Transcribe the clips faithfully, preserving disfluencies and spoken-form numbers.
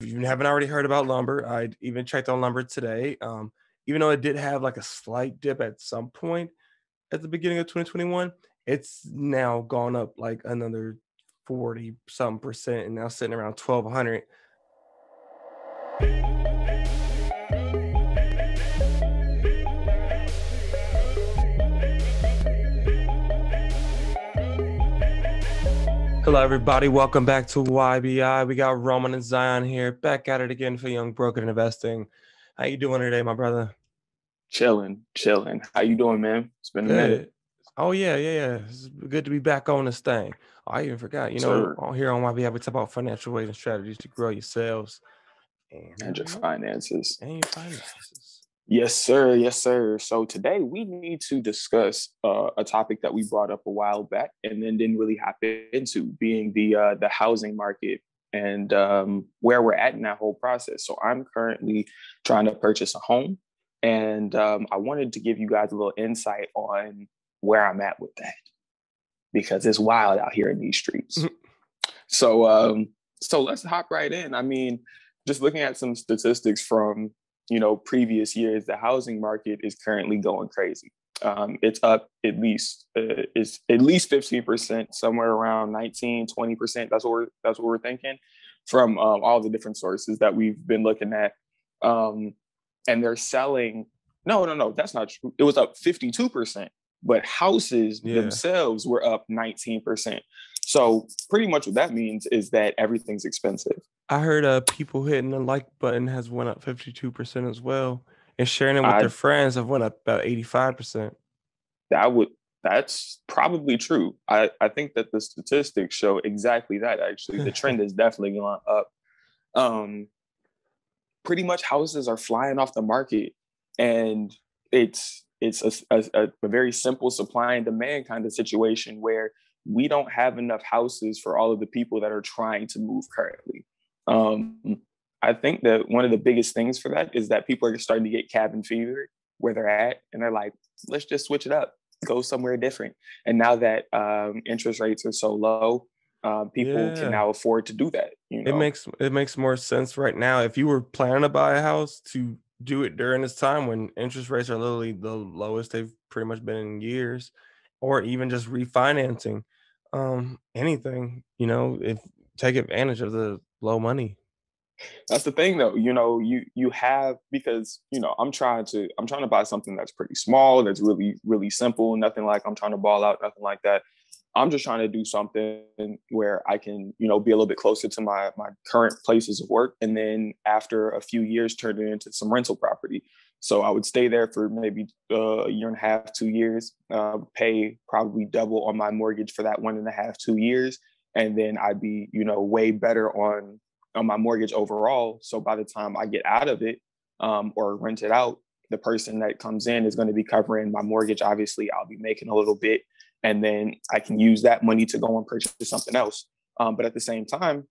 If you haven't already heard about lumber, I even checked on lumber today. Um, even though it did have like a slight dip at some point at the beginning of twenty twenty-one, it's now gone up like another forty something percent and now sitting around twelve hundred. Hello, everybody. Welcome back to Y B I. We got Roman and Zion here, back at it again for Young Broke and Investing. How you doing today, my brother? Chilling, chilling. How you doing, man? It's been a minute. Oh, yeah, yeah, yeah. It's good to be back on this thing. Oh, I even forgot. You know, on here on Y B I, we talk about financial ways and strategies to grow yourselves. And, and your finances. And your finances. Yes, sir. Yes, sir. So today we need to discuss uh, a topic that we brought up a while back and then didn't really hop into, being the uh, the housing market and um, where we're at in that whole process. So I'm currently trying to purchase a home, and um, I wanted to give you guys a little insight on where I'm at with that, because it's wild out here in these streets. So um, so let's hop right in. I mean, just looking at some statistics from, you know, previous years, the housing market is currently going crazy. Um, it's up at least uh, it's at least fifteen percent, somewhere around nineteen, twenty percent. That's what we're, that's what we're thinking from um, all the different sources that we've been looking at. Um, and they're selling. No, no, no, that's not true. It was up fifty-two percent, but houses yeah. themselves were up nineteen percent. So pretty much what that means is that everything's expensive. I heard uh, people hitting the like button has went up fifty-two percent as well. And sharing it with I, their friends have went up about eighty-five percent. That would, that's probably true. I, I think that the statistics show exactly that, actually. The trend is definitely going up. Um, pretty much houses are flying off the market. And it's, it's a, a, a very simple supply and demand kind of situation where we don't have enough houses for all of the people that are trying to move currently. Um, I think that one of the biggest things for that is that people are starting to get cabin fever where they're at. And they're like, let's just switch it up, go somewhere different. And now that um, interest rates are so low, uh, people yeah. can now afford to do that. You know? It makes, it makes more sense right now. If you were planning to buy a house, to do it during this time when interest rates are literally the lowest they've pretty much been in years, or even just refinancing. Um, anything, you know, if take advantage of the low money. That's the thing though, you know, you, you have, because, you know, I'm trying to, I'm trying to buy something that's pretty small. That's really, really simple. Nothing like I'm trying to ball out, nothing like that. I'm just trying to do something where I can, you know, be a little bit closer to my, my current places of work. And then after a few years, turn it into some rental property. So I would stay there for maybe uh, a year and a half, two years, uh, pay probably double on my mortgage for that one and a half, two years. And then I'd be, you know, way better on, on my mortgage overall. So by the time I get out of it um, or rent it out, the person that comes in is going to be covering my mortgage. Obviously, I'll be making a little bit, and then I can use that money to go and purchase something else. Um, but at the same time,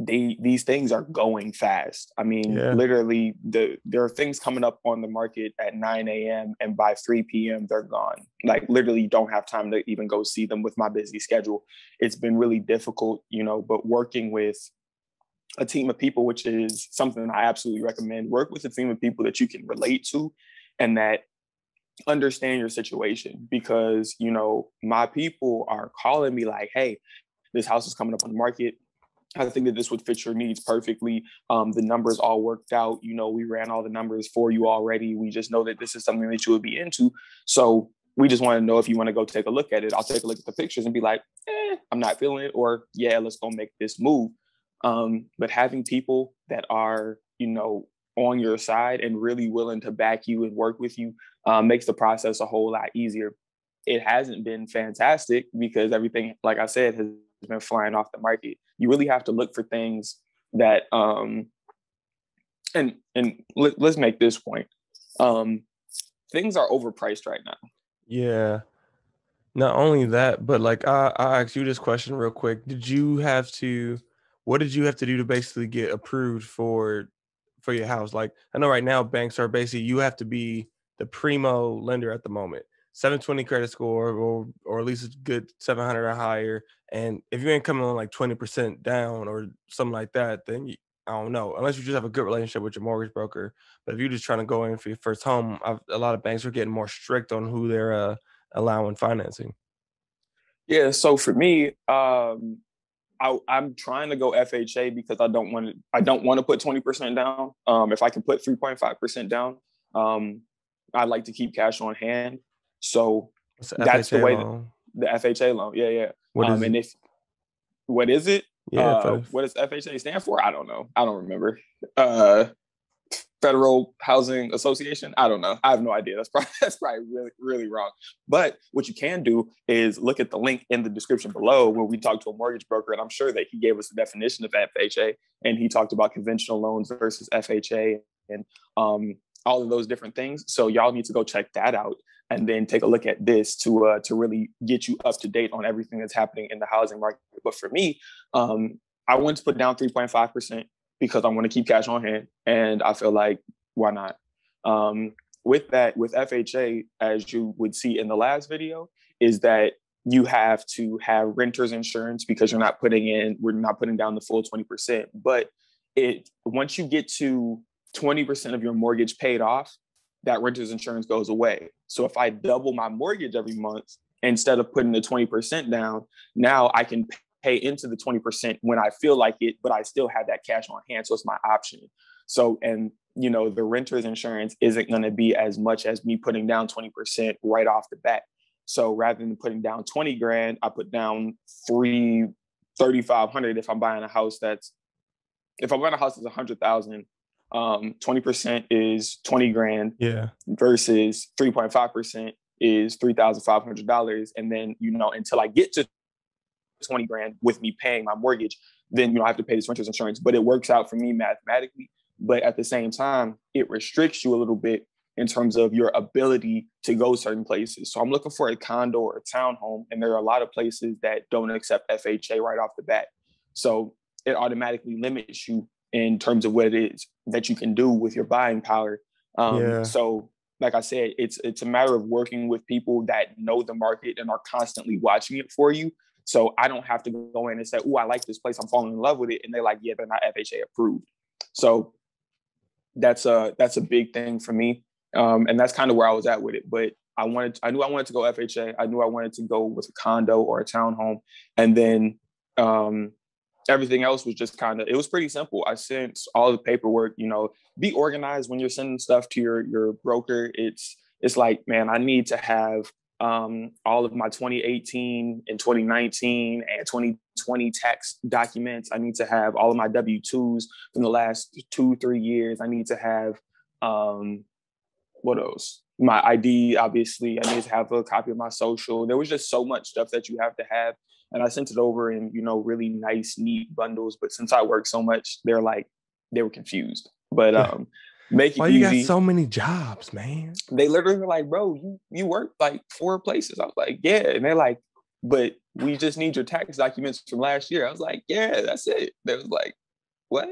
They, these things are going fast. I mean, yeah. literally, the, there are things coming up on the market at nine a m and by three p m they're gone. Like, literally don't have time to even go see them with my busy schedule. It's been really difficult, you know, but working with a team of people, which is something I absolutely recommend, work with a team of people that you can relate to and that understand your situation. Because, you know, my people are calling me like, hey, this house is coming up on the market. I think that this would fit your needs perfectly. Um, the numbers all worked out. You know, we ran all the numbers for you already. We just know that this is something that you would be into. So we just want to know if you want to go take a look at it. I'll take a look at the pictures and be like, eh, I'm not feeling it. Or yeah, let's go make this move. Um, but having people that are, you know, on your side and really willing to back you and work with you um, makes the process a whole lot easier. It hasn't been fantastic because everything, like I said, has been flying off the market. You really have to look for things that, um, and and let, let's make this point. Um, things are overpriced right now. Yeah. Not only that, but like I, I asked you this question real quick. Did you have to? What did you have to do to basically get approved for for your house? Like I know right now banks are basically you have to be the primo lender at the moment. seven twenty credit score, or or at least a good seven hundred or higher. And if you ain't coming on like twenty percent down or something like that, then you, I don't know, unless you just have a good relationship with your mortgage broker. But if you're just trying to go in for your first home, I've, a lot of banks are getting more strict on who they're uh, allowing financing. Yeah. So for me, um, I, I'm trying to go F H A because I don't want to, I don't want to put twenty percent down. Um, if I can put three point five percent down, um, I'd like to keep cash on hand. So that's the way that, the F H A loan. Yeah. Yeah. What um, is and if, what is it? Yeah, uh, what does F H A stand for? I don't know. I don't remember. Uh, Federal Housing Association. I don't know. I have no idea. That's probably that's probably really really wrong. But what you can do is look at the link in the description below where we talked to a mortgage broker, and I'm sure that he gave us the definition of F H A, and he talked about conventional loans versus F H A and um, all of those different things. So y'all need to go check that out, and then take a look at this to uh, to really get you up to date on everything that's happening in the housing market. But for me, um, I wanted to put down three point five percent because I want to keep cash on hand. And I feel like, why not? Um, with that, with F H A, as you would see in the last video, is that you have to have renter's insurance because you're not putting in, we're not putting down the full twenty percent. But it once you get to twenty percent of your mortgage paid off, that renter's insurance goes away. So if I double my mortgage every month, instead of putting the twenty percent down, now I can pay into the twenty percent when I feel like it, but I still have that cash on hand. So it's my option. So, and you know, the renter's insurance isn't going to be as much as me putting down twenty percent right off the bat. So rather than putting down twenty grand, I put down three, thirty-five hundred. If I'm buying a house that's, if I'm buying a house that's a hundred thousand, um, twenty percent is twenty grand, yeah, versus three point five percent is three thousand five hundred dollars. And then, you know, until I get to twenty grand with me paying my mortgage, then, you know, I have to pay this renter's insurance, but it works out for me mathematically. But at the same time, it restricts you a little bit in terms of your ability to go certain places. So I'm looking for a condo or a townhome, and there are a lot of places that don't accept F H A right off the bat. So it automatically limits you in terms of what it is that you can do with your buying power. Um, yeah. So like I said, it's it's a matter of working with people that know the market and are constantly watching it for you. So I don't have to go in and say, oh, I like this place, I'm falling in love with it. And they're like, yeah, they're not F H A approved. So that's a, that's a big thing for me. Um, and that's kind of where I was at with it. But I wanted, I knew I wanted to go F H A. I knew I wanted to go with a condo or a townhome. And then um, everything else was just kind of, it was pretty simple. I sent all the paperwork, you know, be organized when you're sending stuff to your, your broker. It's, it's like, man, I need to have um, all of my twenty eighteen and twenty nineteen and twenty twenty tax documents. I need to have all of my W two's from the last two, three years. I need to have, um, what else? My I D, obviously. I need to have a copy of my social. There was just so much stuff that you have to have. And I sent it over in, you know, really nice, neat bundles. But since I work so much, they're like, they were confused. But um, make it Why easy. You got so many jobs, man? They literally were like, bro, you, you work like four places. I was like, yeah. And they're like, but we just need your tax documents from last year. I was like, yeah, that's it. They was like, what?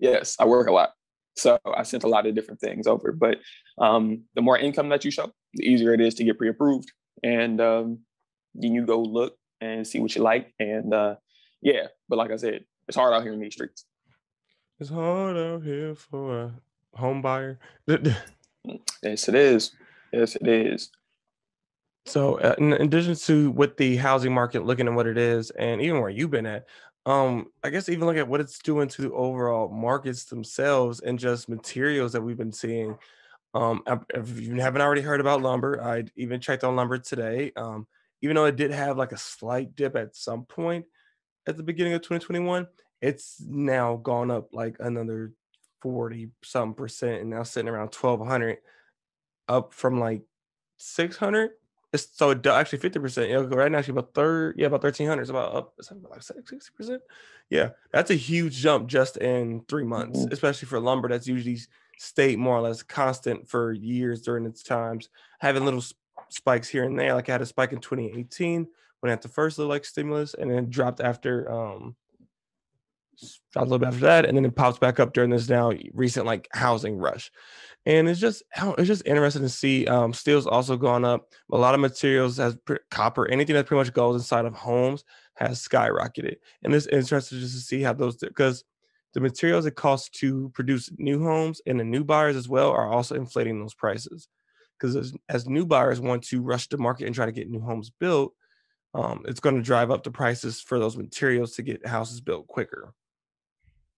Yes, I work a lot. So I sent a lot of different things over. But um, the more income that you show, the easier it is to get pre-approved. And um, then you go look and see what you like. And uh, yeah, but like I said, it's hard out here in these streets. It's hard out here for a home buyer. Yes, it is. Yes, it is. So uh, in addition to with the housing market, looking at what it is and even where you've been at, um, I guess even look at what it's doing to the overall markets themselves and just materials that we've been seeing. Um, if you haven't already heard about lumber, I even checked on lumber today. Um, Even though it did have like a slight dip at some point at the beginning of twenty twenty-one, it's now gone up like another forty some percent and now sitting around twelve hundred, up from like six hundred. It's, so it actually fifty percent. You know, right now, actually about third, yeah, about thirteen hundred. It's about up like sixty percent. Yeah, that's a huge jump just in three months, mm-hmm. especially for lumber that's usually stayed more or less constant for years during its times, having little spikes here and there. Like I had a spike in twenty eighteen when I had the first little like stimulus, and then dropped after um dropped a little bit after that, and then it pops back up during this now recent like housing rush. And it's just it's just interesting to see. Um steel's also gone up. A lot of materials, has copper, anything that pretty much goes inside of homes has skyrocketed. And it's interesting just to see how those, because The materials it costs to produce new homes and the new buyers as well are also inflating those prices. Because as, as new buyers want to rush to market and try to get new homes built, um, it's going to drive up the prices for those materials to get houses built quicker.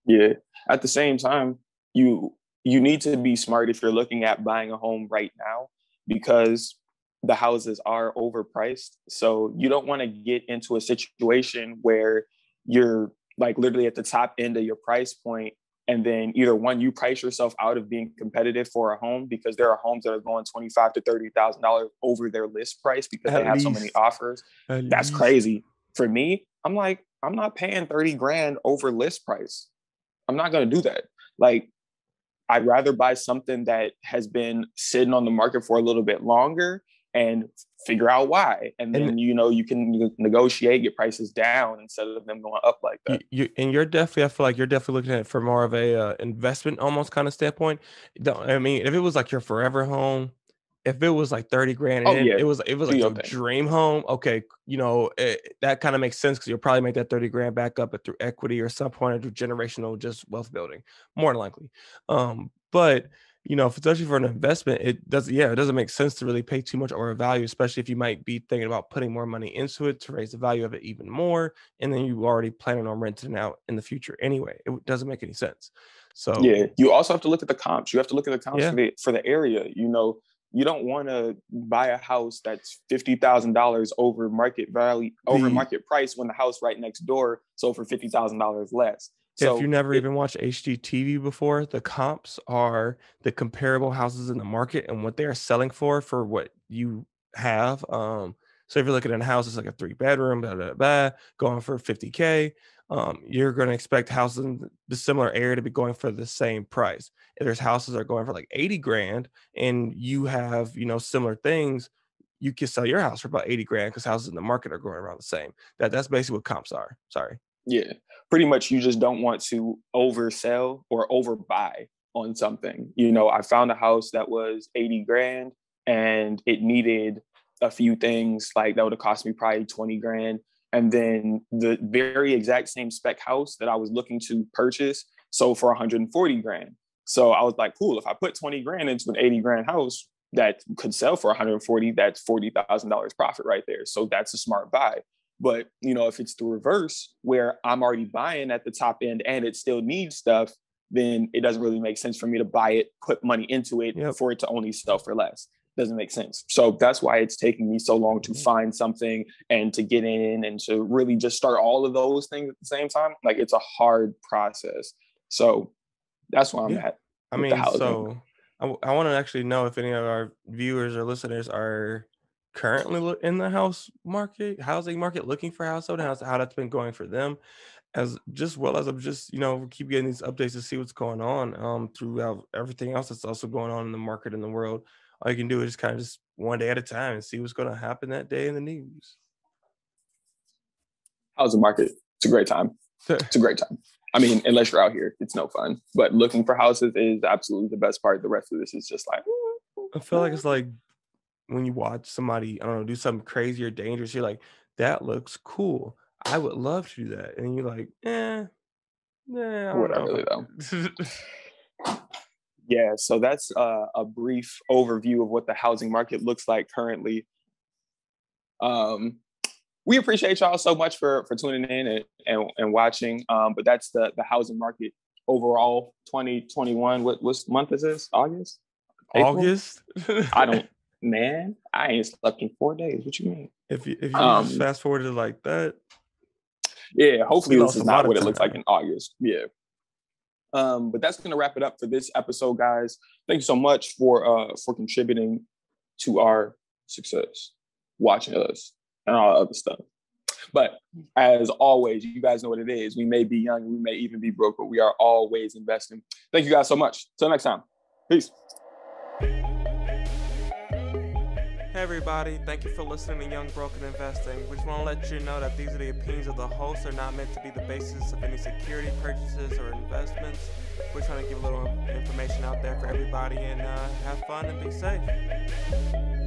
Yeah. At the same time, you you need to be smart if you're looking at buying a home right now, because the houses are overpriced. So you don't want to get into a situation where you're like literally at the top end of your price point. And then either one, you price yourself out of being competitive for a home, because there are homes that are going twenty-five thousand to thirty thousand dollars over their list price because they have so many offers. That's crazy. For me, I'm like, I'm not paying thirty grand over list price. I'm not going to do that. Like, I'd rather buy something that has been sitting on the market for a little bit longer and figure out why. And then, and, you know, you can negotiate, get prices down instead of them going up like that. You, and you're definitely, I feel like you're definitely looking at it for more of a uh, investment almost kind of standpoint. I mean, if it was like your forever home, if it was like thirty grand, and oh, yeah. it was, it was like your okay. dream home. Okay. You know, it, that kind of makes sense, because you'll probably make that thirty grand back up through equity or some point, or through generational, just wealth building, more than likely. Um, but you know, especially for an investment, it doesn't, yeah, it doesn't make sense to really pay too much over value, especially if you might be thinking about putting more money into it to raise the value of it even more. And then you already planning on renting out in the future anyway. It doesn't make any sense. So yeah, you also have to look at the comps. You have to look at the comps yeah. for, the, for the area. You know, you don't want to buy a house that's fifty thousand dollars over market value, over the, market price, when the house right next door sold for fifty thousand dollars less. So if you never it, even watched H G T V before, the comps are the comparable houses in the market and what they are selling for, for what you have. Um, so if you're looking at a house, it's like a three bedroom, blah, blah, blah, going for fifty K, um, you're going to expect houses in the similar area to be going for the same price. If there's houses that are going for like eighty grand and you have, you know, similar things, you can sell your house for about eighty grand because houses in the market are going around the same. That That's basically what comps are. Sorry. Yeah, pretty much. You just don't want to oversell or overbuy on something. You know, I found a house that was eighty grand and it needed a few things, like that would have cost me probably twenty grand. And then the very exact same spec house that I was looking to purchase sold for one hundred forty grand. So I was like, cool, if I put twenty grand into an eighty grand house that could sell for one hundred forty, that's forty thousand dollars profit right there. So that's a smart buy. But, you know, if it's the reverse where I'm already buying at the top end and it still needs stuff, then it doesn't really make sense for me to buy it, put money into it yep. for it to only sell for less. Doesn't make sense. So that's why it's taking me so long to find something and to get in and to really just start all of those things at the same time. Like, it's a hard process. So that's where I'm yeah. at. I mean, so I, I want to actually know if any of our viewers or listeners are currently in the house market, housing market, looking for household house, how that's been going for them, as just well as I'm just, you know, keep getting these updates to see what's going on um, throughout everything else that's also going on in the market in the world. All you can do is just kind of just one day at a time and see what's going to happen that day in the news. Housing market, it's a great time. It's a great time. I mean, unless you're out here, it's no fun. But looking for houses is absolutely the best part. The rest of this is just like, I feel like it's like, when you watch somebody, I don't know, do something crazy or dangerous, you're like, that looks cool. I would love to do that. And you're like, eh, nah, I whatever, really, though. Yeah, so that's uh, a brief overview of what the housing market looks like currently. Um, we appreciate y'all so much for, for tuning in and, and, and watching. Um, but that's the, the housing market overall, twenty twenty-one. What, what month is this? August? April? August? I don't. Man, I ain't slept in four days. What you mean? If you if you um, fast forward it like that, yeah. Hopefully, this is not what it looks like in August. Yeah. Um, but that's gonna wrap it up for this episode, guys. Thank you so much for uh for contributing to our success, watching us, and all that other stuff. But as always, you guys know what it is. We may be young, we may even be broke, but we are always investing. Thank you guys so much. Till next time. Peace. Hey everybody, thank you for listening to Young Broke and Investing. We just want to let you know that these are the opinions of the hosts, are not meant to be the basis of any security purchases or investments. We're trying to give a little information out there for everybody, and uh, have fun and be safe.